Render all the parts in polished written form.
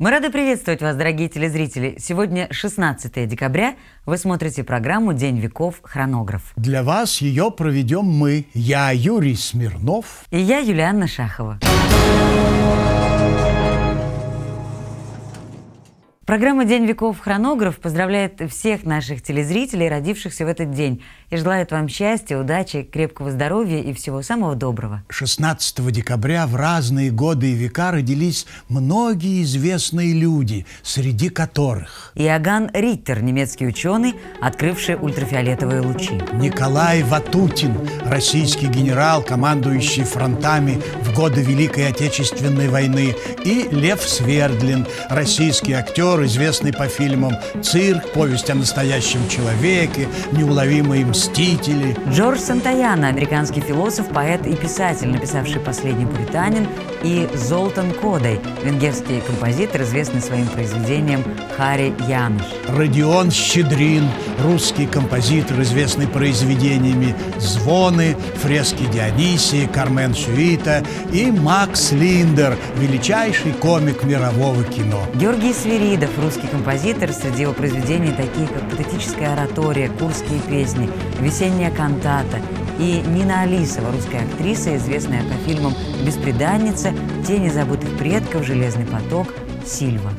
Мы рады приветствовать вас, дорогие телезрители. Сегодня 16 декабря. Вы смотрите программу «День веков. Хронограф». Для вас ее проведем мы. Я Юрий Смирнов. И я Юлианна Шахова. Программа «День веков. Хронограф» поздравляет всех наших телезрителей, родившихся в этот день, и желает вам счастья, удачи, крепкого здоровья и всего самого доброго. 16 декабря в разные годы и века родились многие известные люди, среди которых Иоганн Риттер, немецкий ученый, открывший ультрафиолетовые лучи. Николай Ватутин, российский генерал, командующий фронтами в годы Великой Отечественной войны. И Лев Свердлин, российский актер, известный по фильмам «Цирк», «Повесть о настоящем человеке», «Неуловимые мстители». Джордж Сантаяна, американский философ, поэт и писатель, написавший «Последний пуританин», и Золтан Кодой, венгерский композитор, известный своим произведением «Харри Януш». Родион Щедрин, русский композитор, известный произведениями «Звоны», «Фрески Дионисии», «Кармен Сюита», и Макс Линдер, величайший комик мирового кино. Георгий Свиридов, русский композитор, среди его произведений такие, как «Патетическая оратория», «Курские песни», «Весенняя кантата», и Нина Алисова, русская актриса, известная по фильмам «Бесприданница», «Тени забытых предков», «Железный поток», «Сильва».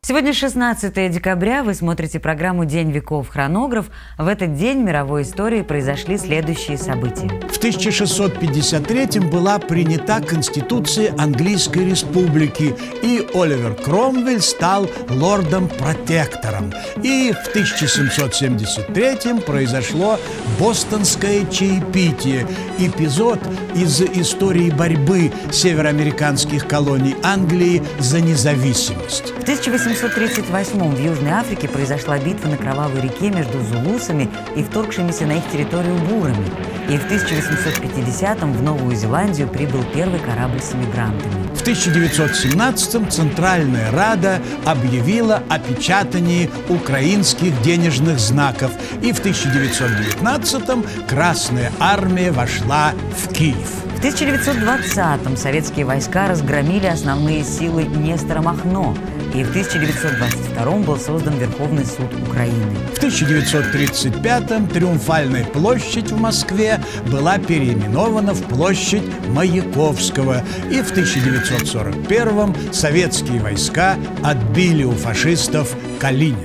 Сегодня 16 декабря, вы смотрите программу «День веков. Хронограф». В этот день в мировой истории произошли следующие события. В 1653 была принята Конституция Английской Республики, и Оливер Кромвель стал лордом-протектором. И в 1773 произошло бостонское чаепитие, эпизод из истории борьбы североамериканских колоний Англии за независимость. В 1838-м в Южной Африке произошла битва на Кровавой реке между зулусами и вторгшимися на их территорию бурами. И в 1850-м в Новую Зеландию прибыл первый корабль с эмигрантами. В 1917-м Центральная Рада объявила о печатании украинских денежных знаков. И в 1919-м Красная Армия вошла в Киев. В 1920-м советские войска разгромили основные силы Нестора Махно. И в 1922-м был создан Верховный суд Украины. В 1935-м Триумфальная площадь в Москве была переименована в площадь Маяковского. И в 1941-м советские войска отбили у фашистов Калинин.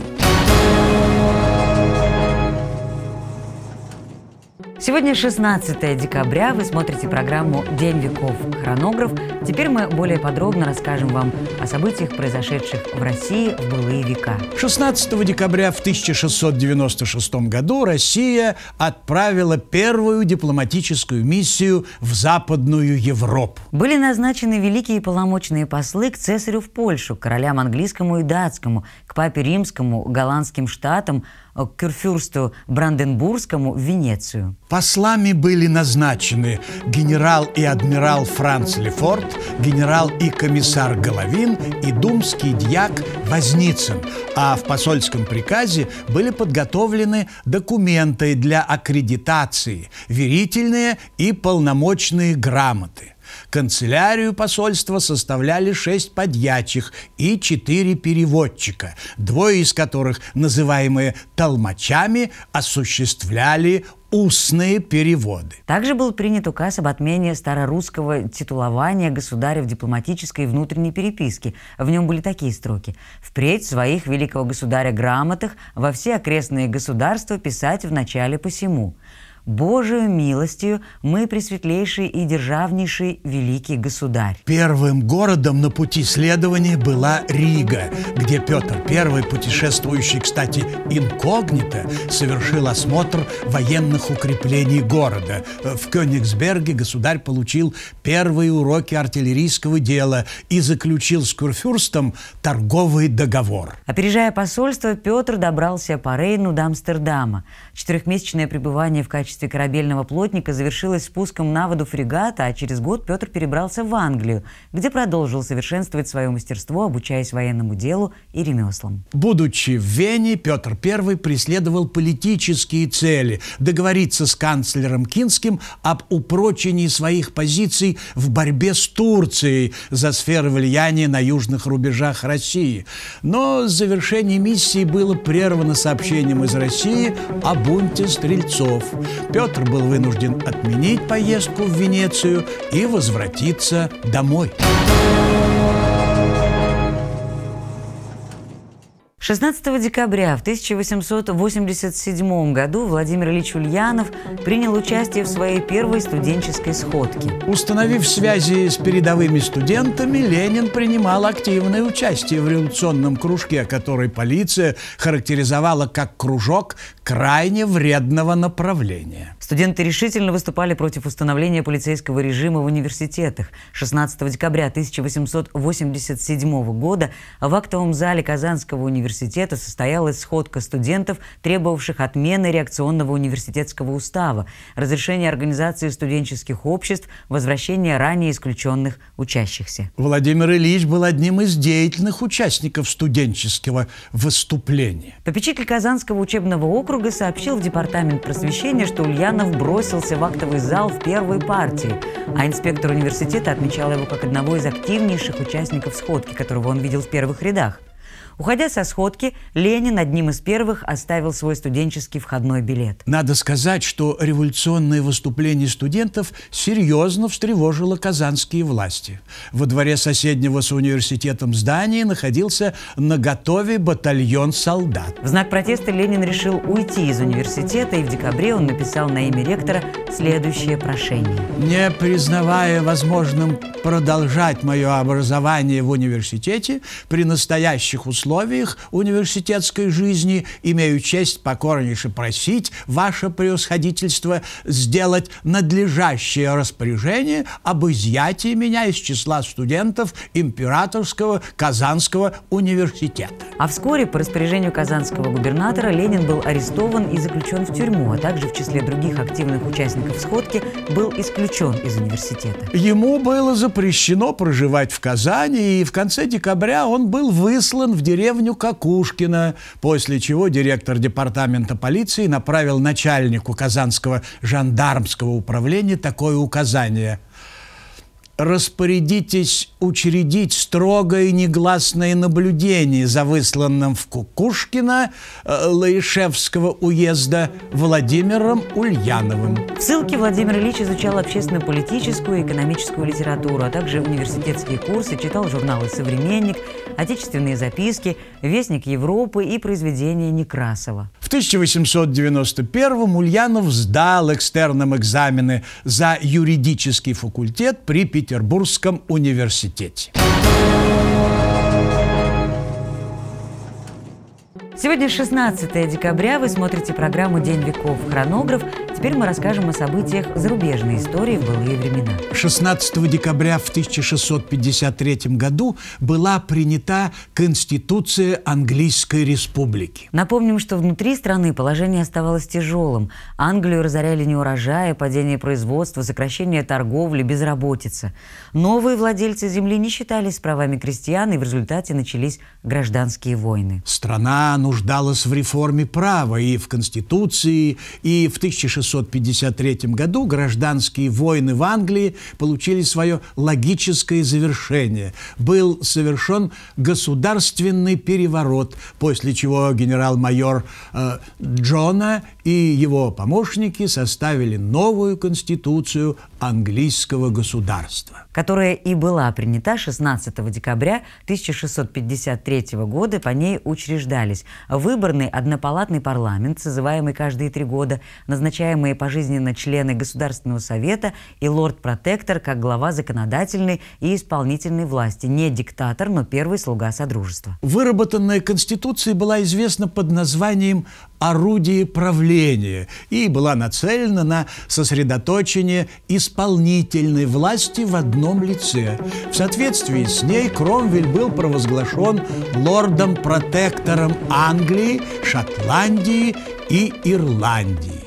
Сегодня 16 декабря, вы смотрите программу «День веков. Хронограф». Теперь мы более подробно расскажем вам о событиях, произошедших в России в былые века. 16 декабря в 1696 году Россия отправила первую дипломатическую миссию в Западную Европу. Были назначены великие полномочные послы к цесарю в Польшу, к королям английскому и датскому, к папе римскому, голландским штатам, к кюрфюрсту Бранденбургскому в Венецию. Послами были назначены генерал и адмирал Франц Лефорт, генерал и комиссар Головин и думский дьяк Возницын. А в посольском приказе были подготовлены документы для аккредитации, верительные и полномочные грамоты. Канцелярию посольства составляли 6 подьячих и 4 переводчика, двое из которых, называемые толмачами, осуществляли устные переводы. Также был принят указ об отмене старорусского титулования государя в дипломатической и внутренней переписке. В нем были такие строки: «Впредь своих великого государя грамотах во все окрестные государства писать вначале посему». Божию милостью мы, пресветлейший и державнейший великий государь. Первым городом на пути следования была Рига, где Петр I, путешествующий, кстати, инкогнито, совершил осмотр военных укреплений города. В Кёнигсберге государь получил первые уроки артиллерийского дела и заключил с курфюрстом торговый договор. Опережая посольство, Петр добрался по Рейну до Амстердама. Четырехмесячное пребывание в качестве качестве корабельного плотника завершилась спуском на воду фрегата, а через год Петр перебрался в Англию, где продолжил совершенствовать свое мастерство, обучаясь военному делу и ремеслам. Будучи в Вене, Петр I преследовал политические цели – договориться с канцлером Кинским об упрочении своих позиций в борьбе с Турцией за сферы влияния на южных рубежах России. Но завершение миссии было прервано сообщением из России о бунте стрельцов. Петр был вынужден отменить поездку в Венецию и возвратиться домой. 16 декабря в 1887 году Владимир Ильич Ульянов принял участие в своей первой студенческой сходке. Установив связи с передовыми студентами, Ленин принимал активное участие в революционном кружке, который полиция характеризовала как кружок крайне вредного направления. Студенты решительно выступали против установления полицейского режима в университетах. 16 декабря 1887 года в актовом зале Казанского университета состоялась сходка студентов, требовавших отмены реакционного университетского устава, разрешения организации студенческих обществ, возвращения ранее исключенных учащихся. Владимир Ильич был одним из деятельных участников студенческого выступления. Попечитель Казанского учебного округа сообщил в Департамент просвещения, что Ульянов бросился в актовый зал в первой партии, а инспектор университета отмечал его как одного из активнейших участников сходки, которого он видел в первых рядах. Уходя со сходки, Ленин одним из первых оставил свой студенческий входной билет. Надо сказать, что революционное выступление студентов серьезно встревожило казанские власти. Во дворе соседнего с университетом здания находился наготове батальон солдат. В знак протеста Ленин решил уйти из университета, и в декабре он написал на имя ректора следующее прошение. Не признавая возможным продолжать мое образование в университете, при настоящих условиях университетской жизни имею честь покорнейше просить ваше превосходительство сделать надлежащее распоряжение об изъятии меня из числа студентов Императорского Казанского университета. А вскоре по распоряжению казанского губернатора Ленин был арестован и заключен в тюрьму, а также в числе других активных участников сходки был исключен из университета. Ему было запрещено проживать в Казани, и в конце декабря он был выслан в деревню Кокушкино, после чего директор департамента полиции направил начальнику Казанского жандармского управления такое указание: «Распорядитесь учредить строгое негласное наблюдение за высланным в Кокушкино Лаишевского уезда Владимиром Ульяновым». В ссылке Владимир Ильич изучал общественно-политическую и экономическую литературу, а также университетские курсы, читал журналы «Современник», «Отечественные записки», «Вестник Европы» и произведения Некрасова. В 1891-м Ульянов сдал экстерном экзамены за юридический факультет при Петербургском университете. Сегодня 16 декабря, вы смотрите программу «День веков. Хронограф». Теперь мы расскажем о событиях зарубежной истории в былые времена. 16 декабря в 1653 году была принята Конституция Английской Республики. Напомним, что внутри страны положение оставалось тяжелым. Англию разоряли неурожаи, падение производства, сокращение торговли, безработица. Новые владельцы земли не считались правами крестьян, и в результате начались гражданские войны. Страна нуждалась в реформе права и в Конституции, и в 1653 году гражданские войны в Англии получили свое логическое завершение. Был совершен государственный переворот, после чего генерал-майор Джона и его помощники составили новую конституцию английского государства, которая и была принята 16 декабря 1653 года. По ней учреждались выборный однопалатный парламент, созываемый каждые 3 года, назначаемые пожизненно члены Государственного совета и лорд-протектор как глава законодательной и исполнительной власти, не диктатор, но первый слуга Содружества. Выработанная Конституция была известна под названием «Орудие правления» и была нацелена на сосредоточение исполнительной власти в одном лице. В соответствии с ней Кромвель был провозглашен лордом-протектором Англии, Шотландии и Ирландии.